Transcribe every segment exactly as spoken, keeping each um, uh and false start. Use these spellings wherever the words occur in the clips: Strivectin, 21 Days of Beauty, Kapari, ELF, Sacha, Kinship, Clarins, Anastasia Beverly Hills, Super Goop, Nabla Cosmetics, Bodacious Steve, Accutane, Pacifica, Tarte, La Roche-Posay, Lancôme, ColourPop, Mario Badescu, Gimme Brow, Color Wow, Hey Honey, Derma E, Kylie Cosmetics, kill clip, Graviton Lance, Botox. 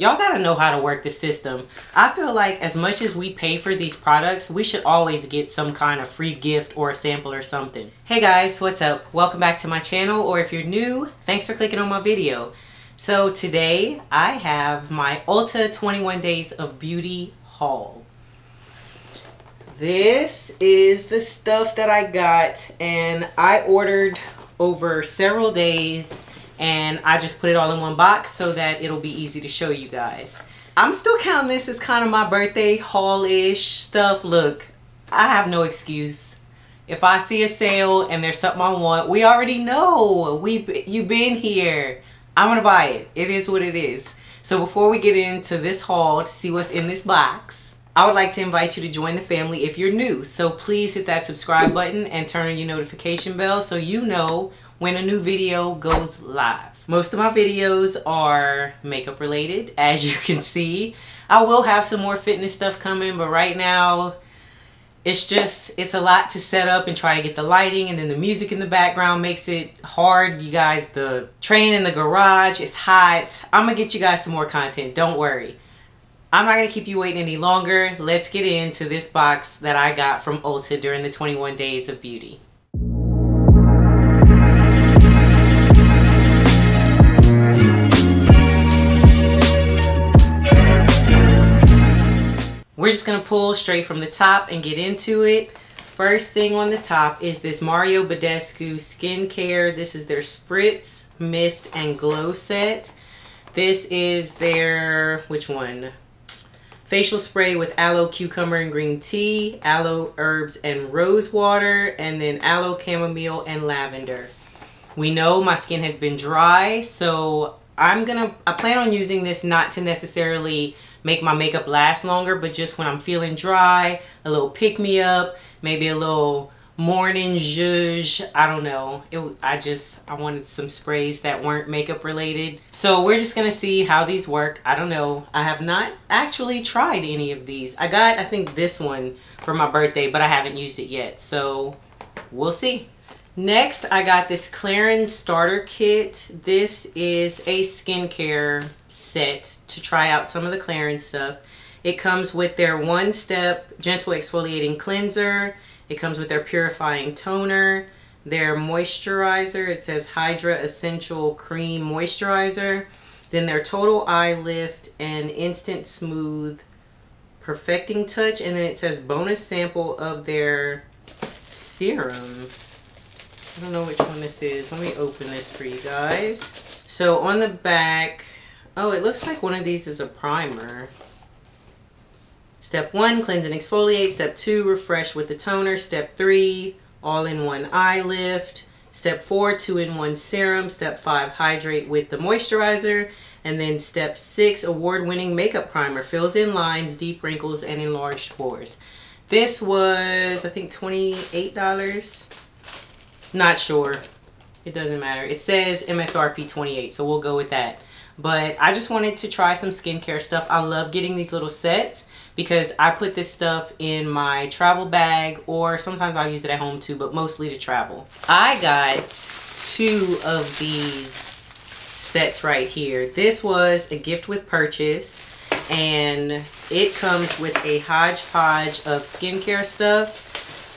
Y'all gotta know how to work the system. I feel like as much as we pay for these products, we should always get some kind of free gift or a sample or something. Hey guys, what's up? Welcome back to my channel, or if you're new, thanks for clicking on my video. So today I have my Ulta twenty-one days of Beauty haul. This is the stuff that I got, and I ordered over several days. And I just put it all in one box so that it'll be easy to show you guys. I'm still counting this as kind of my birthday haul-ish stuff. Look, I have no excuse. If I see a sale and there's something I want, we already know. We, you've been here. I'm gonna buy it. It is what it is. So before we get into this haul to see what's in this box, I would like to invite you to join the family if you're new. So please hit that subscribe button and turn on your notification bell so you know when a new video goes live. Most of my videos are makeup related, as you can see. I will have some more fitness stuff coming, but right now it's just, it's a lot to set up and try to get the lighting, and then the music in the background makes it hard. You guys, the train in the garage, it's hot. I'm gonna get you guys some more content, don't worry. I'm not gonna keep you waiting any longer. Let's get into this box that I got from Ulta during the twenty-one days of beauty. We're just gonna pull straight from the top and get into it. First thing on the top is this Mario Badescu skincare. This is their Spritz, Mist, and Glow set. This is their, which one? Facial spray with aloe, cucumber, and green tea, aloe, herbs, and rose water, and then aloe, chamomile, and lavender. We know my skin has been dry, so I'm gonna, I plan on using this not to necessarily make my makeup last longer, but just when I'm feeling dry, a little pick-me-up, maybe a little morning zhuzh, I don't know. It, I just, I wanted some sprays that weren't makeup related. So we're just gonna see how these work. I don't know. I have not actually tried any of these. I got, I think, this one for my birthday, but I haven't used it yet, so we'll see. Next, I got this Clarins starter kit. This is a skincare set to try out some of the Clarins stuff. It comes with their one-step gentle exfoliating cleanser. It comes with their purifying toner, their moisturizer. It says Hydra Essential Cream Moisturizer. Then their Total Eye Lift and Instant Smooth Perfecting Touch. And then it says bonus sample of their serum. I don't know which one this is. Let me open this for you guys. So on the back, oh, it looks like one of these is a primer. Step one, cleanse and exfoliate. Step two, refresh with the toner. Step three, all-in-one eye lift. Step four, two-in-one serum. Step five, hydrate with the moisturizer. And then step six, award-winning makeup primer. Fills in lines, deep wrinkles, and enlarged pores. This was, I think, twenty-eight dollars. Not sure, it doesn't matter. It says M S R P twenty-eight, so we'll go with that. But I just wanted to try some skincare stuff. I love getting these little sets because I put this stuff in my travel bag, or sometimes I'll use it at home too, but mostly to travel. I got two of these sets right here. This was a gift with purchase, and it comes with a hodgepodge of skincare stuff.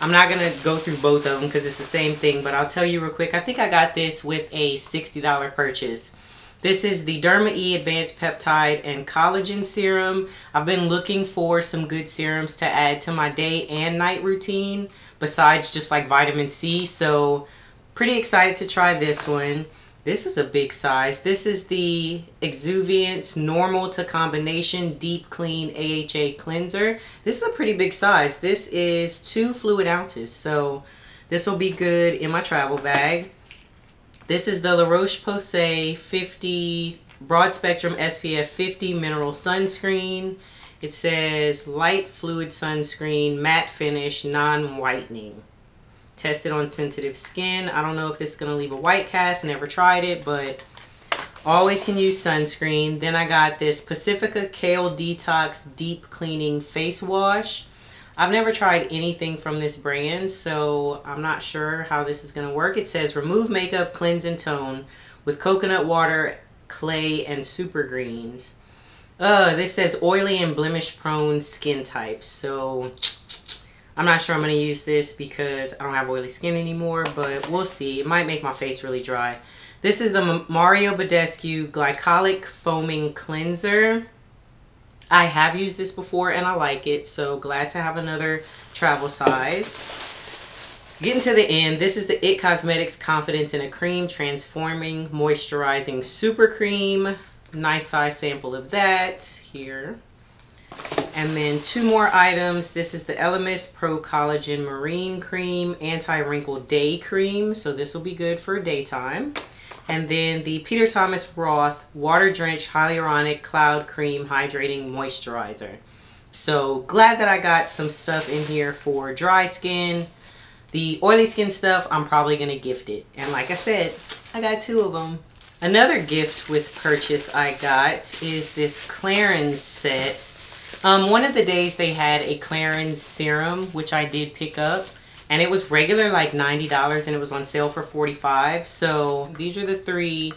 I'm not gonna go through both of them because it's the same thing, but I'll tell you real quick. I think I got this with a sixty dollar purchase. This is the Derma E Advanced Peptide and Collagen Serum. I've been looking for some good serums to add to my day and night routine besides just like vitamin C, so pretty excited to try this one. This is a big size. This is the Exuviance Normal to Combination Deep Clean A H A Cleanser. This is a pretty big size. This is two fluid ounces, so this will be good in my travel bag. This is the La Roche-Posay fifty Broad Spectrum S P F fifty Mineral Sunscreen. It says light fluid sunscreen, matte finish, non-whitening. Tested on sensitive skin. I don't know if this is going to leave a white cast. Never tried it, but always can use sunscreen. Then I got this Pacifica Kale Detox Deep Cleaning Face Wash. I've never tried anything from this brand, so I'm not sure how this is going to work. It says remove makeup, cleanse, and tone with coconut water, clay, and super greens. Uh, this says oily and blemish prone skin type. So I'm not sure I'm going to use this because I don't have oily skin anymore, but we'll see. It might make my face really dry. This is the Mario Badescu Glycolic Foaming Cleanser. I have used this before and I like it, so glad to have another travel size. Getting to the end, this is the It Cosmetics Confidence in a Cream Transforming Moisturizing Super Cream. Nice size sample of that here. And then two more items. This is the Elemis Pro Collagen Marine Cream Anti-Wrinkle Day Cream. So this will be good for daytime. And then the Peter Thomas Roth Water Drenched Hyaluronic Cloud Cream Hydrating Moisturizer. So glad that I got some stuff in here for dry skin. The oily skin stuff, I'm probably going to gift it. And like I said, I got two of them. Another gift with purchase I got is this Clarins set. Um, one of the days they had a Clarins serum, which I did pick up. And it was regular like ninety dollars and it was on sale for forty-five dollars. So these are the three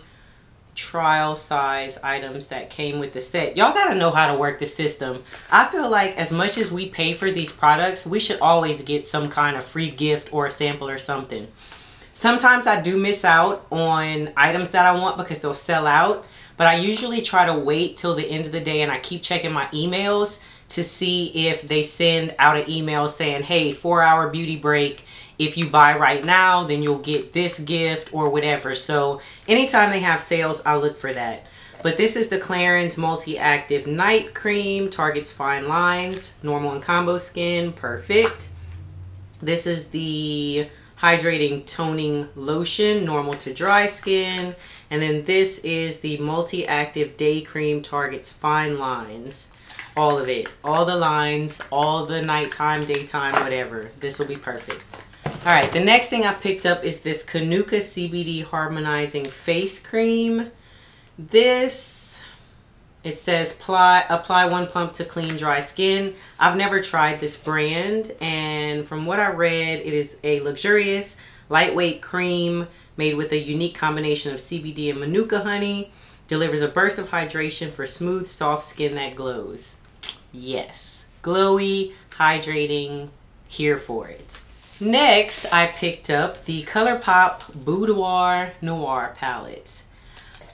trial size items that came with the set. Y'all gotta know how to work the system. I feel like as much as we pay for these products, we should always get some kind of free gift or a sample or something. Sometimes I do miss out on items that I want because they'll sell out. But I usually try to wait till the end of the day and I keep checking my emails to see if they send out an email saying, hey, four hour beauty break. If you buy right now, then you'll get this gift or whatever. So anytime they have sales, I'll look for that. But this is the Clarins Multi-Active Night Cream. Targets fine lines, normal and combo skin, perfect. This is the Hydrating Toning Lotion, normal to dry skin. And then this is the Multi-Active Day Cream, targets fine lines. All of it. All the lines, all the nighttime, daytime, whatever. This will be perfect. Alright, the next thing I picked up is this Kanuka C B D Harmonizing Face Cream. This, it says apply, apply one pump to clean dry skin. I've never tried this brand, and from what I read, it is a luxurious, lightweight cream made with a unique combination of C B D and Manuka honey. Delivers a burst of hydration for smooth, soft skin that glows. Yes, glowy, hydrating, here for it. Next, I picked up the ColourPop Boudoir Noir palette.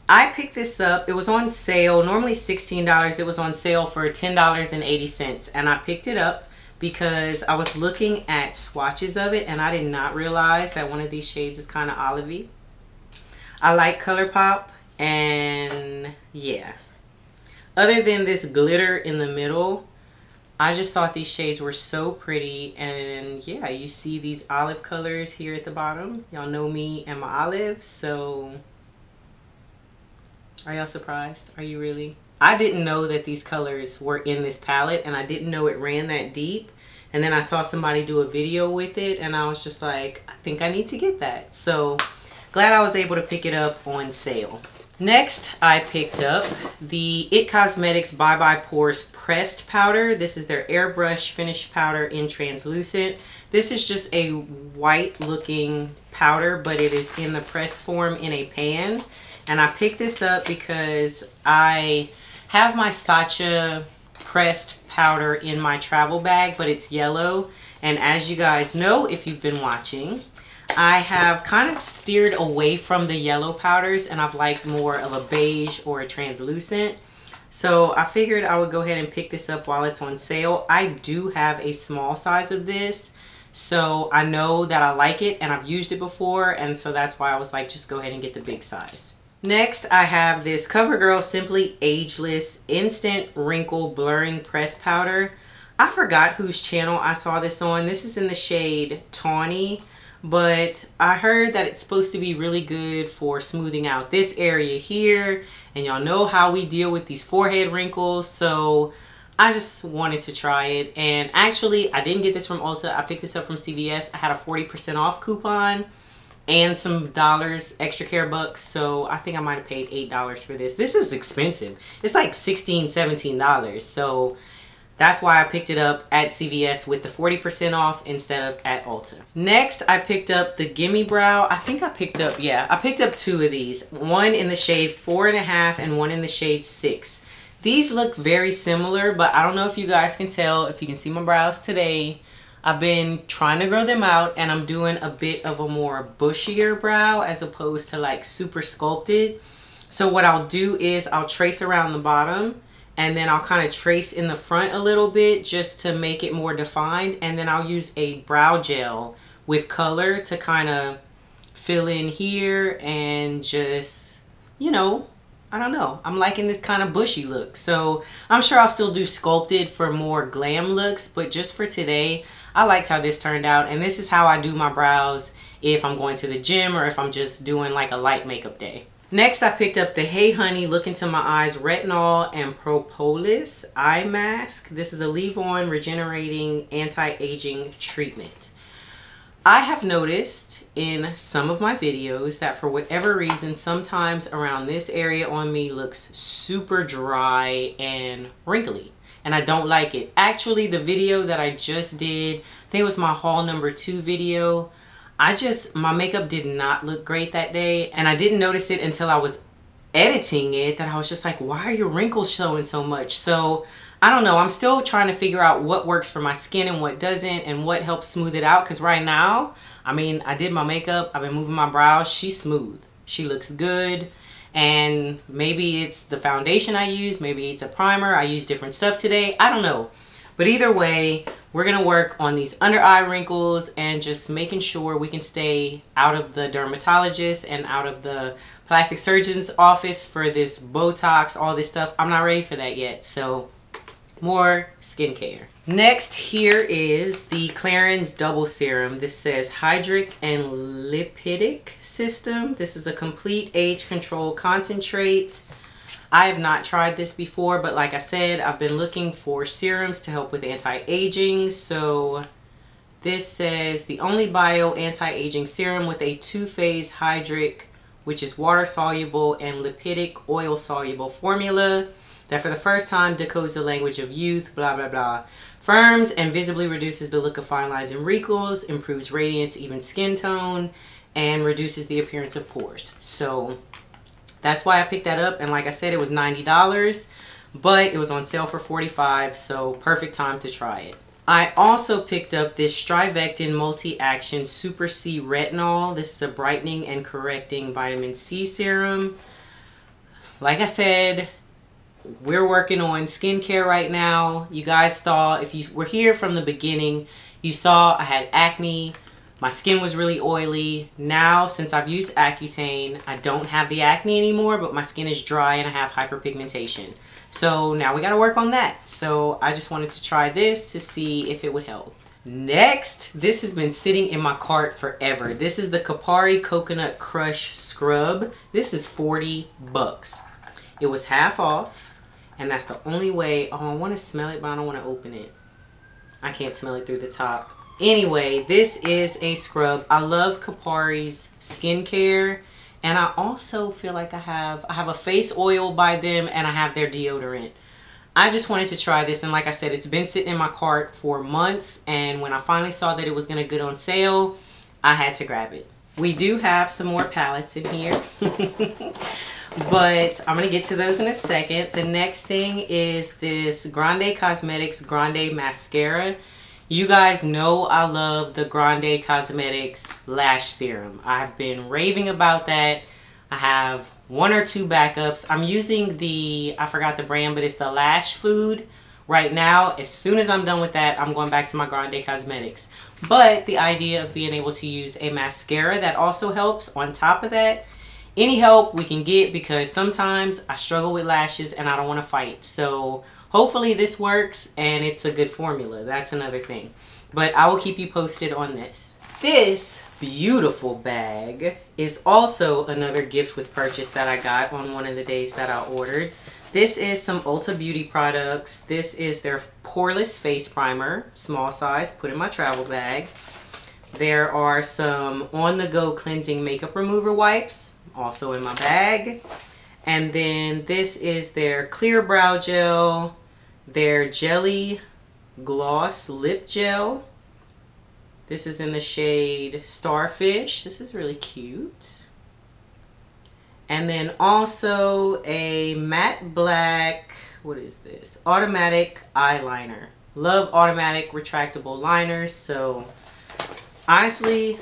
I picked this up. It was on sale, normally sixteen dollars. It was on sale for ten dollars and eighty cents. And I picked it up because I was looking at swatches of it and I did not realize that one of these shades is kind of olivey. I like ColourPop. And yeah, other than this glitter in the middle, I just thought these shades were so pretty. And yeah, you see these olive colors here at the bottom. Y'all know me and my olives, so are y'all surprised? Are you really? I didn't know that these colors were in this palette and I didn't know it ran that deep. And then I saw somebody do a video with it and I was just like, I think I need to get that. So glad I was able to pick it up on sale. Next, I picked up the It Cosmetics Bye Bye Pores Pressed Powder. This is their airbrush finish powder in translucent. This is just a white looking powder, but it is in the press form in a pan. And I picked this up because I have my Sacha pressed powder in my travel bag, but it's yellow. And as you guys know, if you've been watching, I have kind of steered away from the yellow powders and I've liked more of a beige or a translucent. So I figured I would go ahead and pick this up while it's on sale. I do have a small size of this, so I know that I like it and I've used it before, and so that's why I was like, just go ahead and get the big size. Next, I have this CoverGirl Simply Ageless Instant Wrinkle Blurring Press Powder. I forgot whose channel I saw this on. This is in the shade Tawny. But I heard that it's supposed to be really good for smoothing out this area here. And y'all know how we deal with these forehead wrinkles. So I just wanted to try it. And actually, I didn't get this from Ulta. I picked this up from C V S. I had a forty percent off coupon and some dollars, extra care bucks. So I think I might have paid eight dollars for this. This is expensive. It's like sixteen, seventeen dollars. So that's why I picked it up at C V S with the forty percent off instead of at Ulta. Next, I picked up the Gimme Brow. I think I picked up, yeah, I picked up two of these. One in the shade four and a half and one in the shade six. These look very similar, but I don't know if you guys can tell, if you can see my brows today. I've been trying to grow them out, and I'm doing a bit of a more bushier brow as opposed to like super sculpted. So what I'll do is I'll trace around the bottom, and then I'll kind of trace in the front a little bit just to make it more defined. And then I'll use a brow gel with color to kind of fill in here and just, you know, I don't know. I'm liking this kind of bushy look. So I'm sure I'll still do sculpted for more glam looks, but just for today, I liked how this turned out. And this is how I do my brows if I'm going to the gym or if I'm just doing like a light makeup day. Next, I picked up the Hey Honey Look Into My Eyes Retinol and Propolis Eye Mask. This is a leave-on regenerating anti-aging treatment. I have noticed in some of my videos that for whatever reason, sometimes around this area on me looks super dry and wrinkly, and I don't like it. Actually, the video that I just did, I think it was my haul number two video, I just, my makeup did not look great that day, and I didn't notice it until I was editing it, that I was just like, why are your wrinkles showing so much? So I don't know. I'm still trying to figure out what works for my skin and what doesn't and what helps smooth it out. Because right now, I mean, I did my makeup. I've been moving my brows. She's smooth. She looks good. And maybe it's the foundation I use. Maybe it's a primer. I use different stuff today. I don't know. But either way, we're going to work on these under eye wrinkles and just making sure we can stay out of the dermatologist and out of the plastic surgeon's office for this Botox, all this stuff. I'm not ready for that yet. So more skincare. Next, here is the Clarins Double Serum. This says Hydric and Lipidic System. This is a complete age control concentrate. I have not tried this before, but like I said, I've been looking for serums to help with anti-aging. So this says the only bio anti-aging serum with a two-phase hydric, which is water-soluble, and lipidic oil-soluble formula that for the first time decodes the language of youth, blah, blah, blah. Firms and visibly reduces the look of fine lines and wrinkles, improves radiance, even skin tone, and reduces the appearance of pores. So that's why I picked that up. And like I said, it was ninety dollars, but it was on sale for forty-five dollars, so perfect time to try it. I also picked up this Strivectin Multi-Action Super C Retinol. This is a brightening and correcting vitamin C serum. Like I said, we're working on skincare right now. You guys saw, if you were here from the beginning, you saw I had acne. My skin was really oily. Now, since I've used Accutane, I don't have the acne anymore, but my skin is dry and I have hyperpigmentation. So now we got to work on that. So I just wanted to try this to see if it would help. Next, this has been sitting in my cart forever. This is the Kapari Coconut Crush Scrub. This is forty bucks. It was half off. And that's the only way. Oh, I want to smell it, but I don't want to open it. I can't smell it through the top. Anyway, this is a scrub. I love Kapari's skincare. And I also feel like I have, I have a face oil by them, and I have their deodorant. I just wanted to try this. And like I said, it's been sitting in my cart for months. And when I finally saw that it was going to get on sale, I had to grab it. We do have some more palettes in here. But I'm going to get to those in a second. The next thing is this Grande Cosmetics Grande Mascara. You guys know I love the Grande Cosmetics Lash Serum. I've been raving about that. I have one or two backups. I'm using the, I forgot the brand, but it's the Lash Food right now. As soon as I'm done with that, I'm going back to my Grande Cosmetics. But the idea of being able to use a mascara that also helps on top of that, any help we can get, because sometimes I struggle with lashes and I don't want to fight. So hopefully this works and it's a good formula. That's another thing. But I will keep you posted on this. This beautiful bag is also another gift with purchase that I got on one of the days that I ordered. This is some Ulta Beauty products. This is their Poreless Face Primer, small size, put in my travel bag. There are some on-the-go cleansing makeup remover wipes, also in my bag. And then this is their clear brow gel, their jelly gloss lip gel. This is in the shade Starfish. This is really cute. And then also a matte black what is this? Automatic eyeliner. Love automatic retractable liners. So honestly,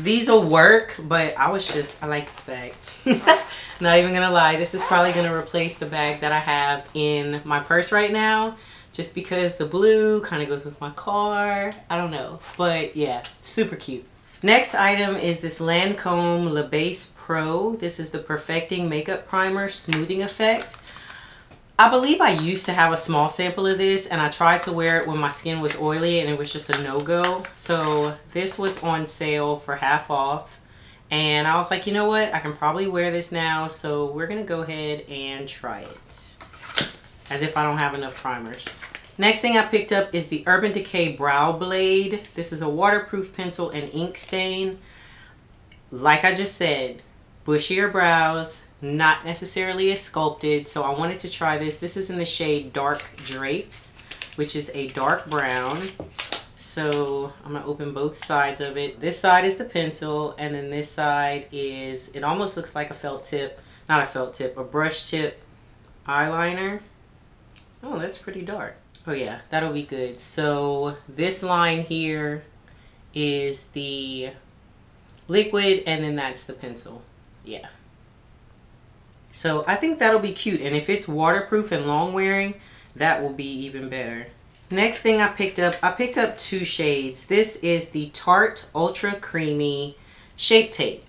these will work, but I was just, I like this bag. Not even gonna lie, this is probably gonna replace the bag that I have in my purse right now, just because the blue kind of goes with my car. I don't know, but yeah, super cute. Next item is this Lancôme Le Base Pro. This is the Perfecting Makeup Primer Smoothing Effect. I believe I used to have a small sample of this, and I tried to wear it when my skin was oily and it was just a no-go. So this was on sale for half off, and I was like, you know what? I can probably wear this now, so we're gonna go ahead and try it. As if I don't have enough primers. Next thing I picked up is the Urban Decay Brow Blade. This is a waterproof pencil and ink stain. Like I just said, bushier brows, not necessarily as sculpted, so I wanted to try this. This is in the shade Dark Drapes, which is a dark brown. So I'm gonna open both sides of it. This side is the pencil, and then this side is, it almost looks like a felt tip, not a felt tip, a brush tip eyeliner. Oh, that's pretty dark. Oh yeah, that'll be good. So this line here is the liquid, and then that's the pencil. Yeah. So I think that'll be cute, and if it's waterproof and long wearing, that will be even better. Next thing I picked up, I picked up two shades. This is the Tarte Ultra Creamy Shape Tape.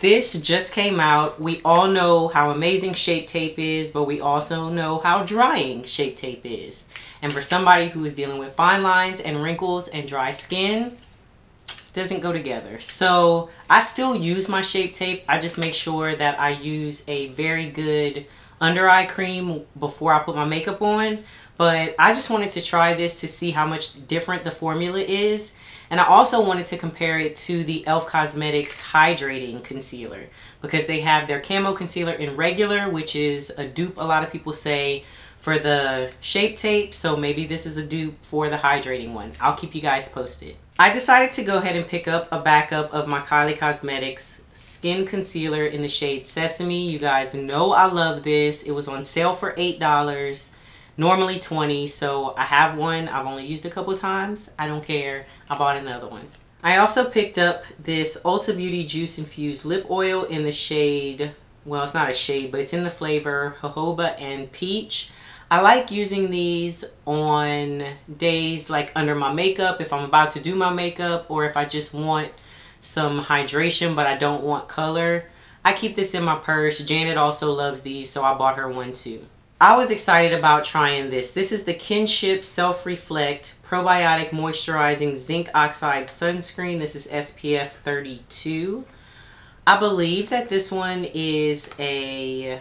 This just came out. We all know how amazing Shape Tape is, but we also know how drying Shape Tape is. And for somebody who is dealing with fine lines and wrinkles and dry skin, doesn't go together. So I still use my Shape Tape. I just make sure that I use a very good under eye cream before I put my makeup on. But I just wanted to try this to see how much different the formula is. And I also wanted to compare it to the E L F Cosmetics Hydrating Concealer, because they have their Camo Concealer in regular, which is a dupe, a lot of people say, for the Shape Tape. So maybe this is a dupe for the hydrating one. I'll keep you guys posted. I decided to go ahead and pick up a backup of my Kylie Cosmetics Skin Concealer in the shade Sesame. You guys know I love this. It was on sale for eight dollars, normally twenty dollars. So I have one. I've only used a couple times. I don't care. I bought another one. I also picked up this Ulta Beauty Juice Infused Lip Oil in the shade, well, it's not a shade, but it's in the flavor jojoba and peach. I like using these on days like under my makeup, if I'm about to do my makeup, or if I just want some hydration but I don't want color. I keep this in my purse. Janet also loves these, so I bought her one too. I was excited about trying this. This is the Kinship Self Reflect Probiotic Moisturizing Zinc Oxide Sunscreen. This is S P F thirty-two. I believe that this one is a...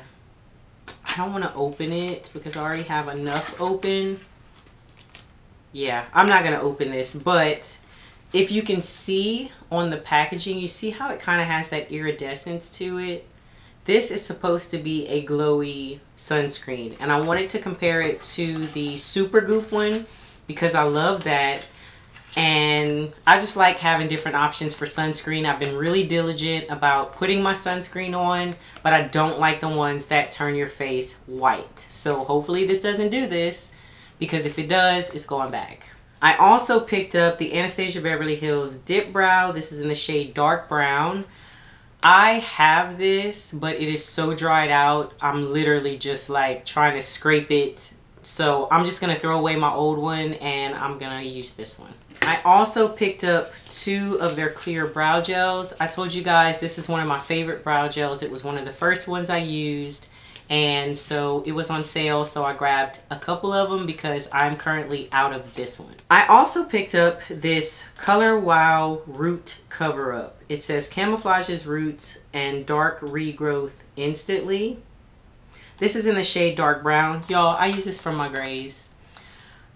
I don't want to open it because I already have enough open. Yeah, I'm not going to open this, but if you can see on the packaging, you see how it kind of has that iridescence to it. This is supposed to be a glowy sunscreen, and I wanted to compare it to the Super Goop one because I love that. And I just like having different options for sunscreen. I've been really diligent about putting my sunscreen on, but I don't like the ones that turn your face white. So hopefully this doesn't do this, because if it does, it's going back. I also picked up the Anastasia Beverly Hills Dip Brow. This is in the shade Dark Brown. I have this, but it is so dried out. I'm literally just like trying to scrape it. So I'm just going to throw away my old one, and I'm going to use this one. I also picked up two of their clear brow gels. I told you guys this is one of my favorite brow gels. It was one of the first ones I used, and so it was on sale, so I grabbed a couple of them because I'm currently out of this one. I also picked up this Color Wow Root Cover Up. It says camouflages roots and dark regrowth instantly. This is in the shade dark brown. Y'all, I use this for my grays.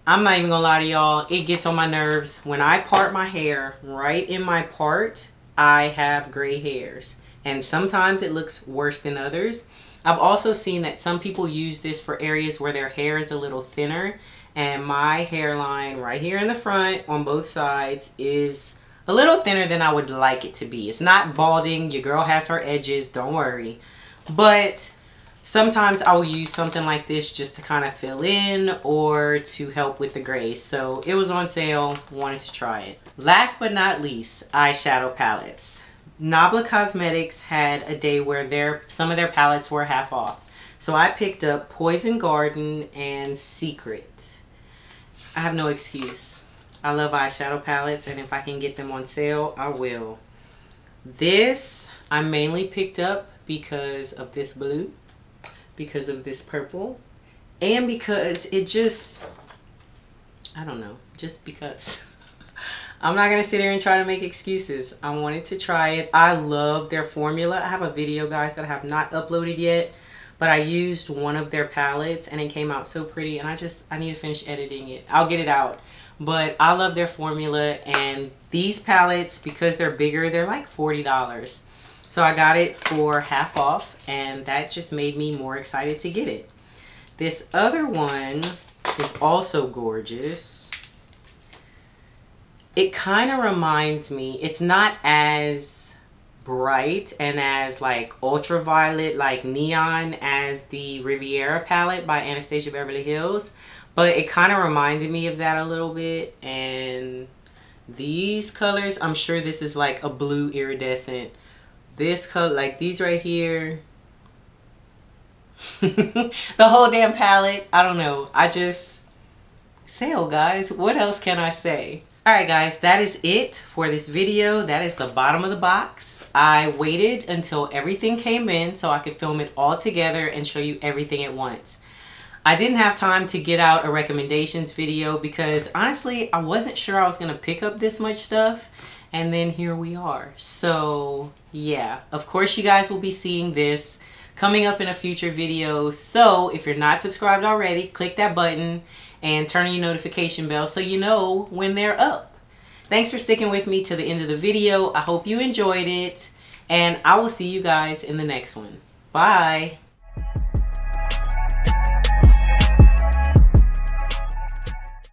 I'm not even gonna lie to y'all, it gets on my nerves. When I part my hair right in my part, I have gray hairs. And sometimes it looks worse than others. I've also seen that some people use this for areas where their hair is a little thinner. And my hairline right here in the front on both sides is a little thinner than I would like it to be. It's not balding, your girl has her edges, don't worry. But sometimes I will use something like this just to kind of fill in or to help with the grays. So it was on sale, wanted to try it. Last but not least, eyeshadow palettes. Nabla Cosmetics had a day where their some of their palettes were half off. So I picked up Poison Garden and Secret. I have no excuse. I love eyeshadow palettes, and if I can get them on sale, I will. This I mainly picked up because of this blue, because of this purple, and because it just, I don't know, just because. I'm not going to sit here and try to make excuses. I wanted to try it. I love their formula. I have a video, guys, that I have not uploaded yet, but I used one of their palettes and it came out so pretty, and I just, I need to finish editing it. I'll get it out. But I love their formula, and these palettes, because they're bigger, they're like forty dollars. So I got it for half off, and that just made me more excited to get it. This other one is also gorgeous. It kind of reminds me, it's not as bright and as like ultraviolet, like neon, as the Riviera palette by Anastasia Beverly Hills. But it kind of reminded me of that a little bit. And these colors, I'm sure this is like a blue iridescent. This color, like these right here. The whole damn palette. I don't know. I just, sale, guys. What else can I say? All right, guys, that is it for this video. That is the bottom of the box. I waited until everything came in so I could film it all together and show you everything at once. I didn't have time to get out a recommendations video because honestly, I wasn't sure I was gonna pick up this much stuff, and then here we are. So yeah, of course you guys will be seeing this coming up in a future video. So if you're not subscribed already, click that button and turn on your notification bell so you know when they're up. Thanks for sticking with me to the end of the video. I hope you enjoyed it, and I will see you guys in the next one. Bye.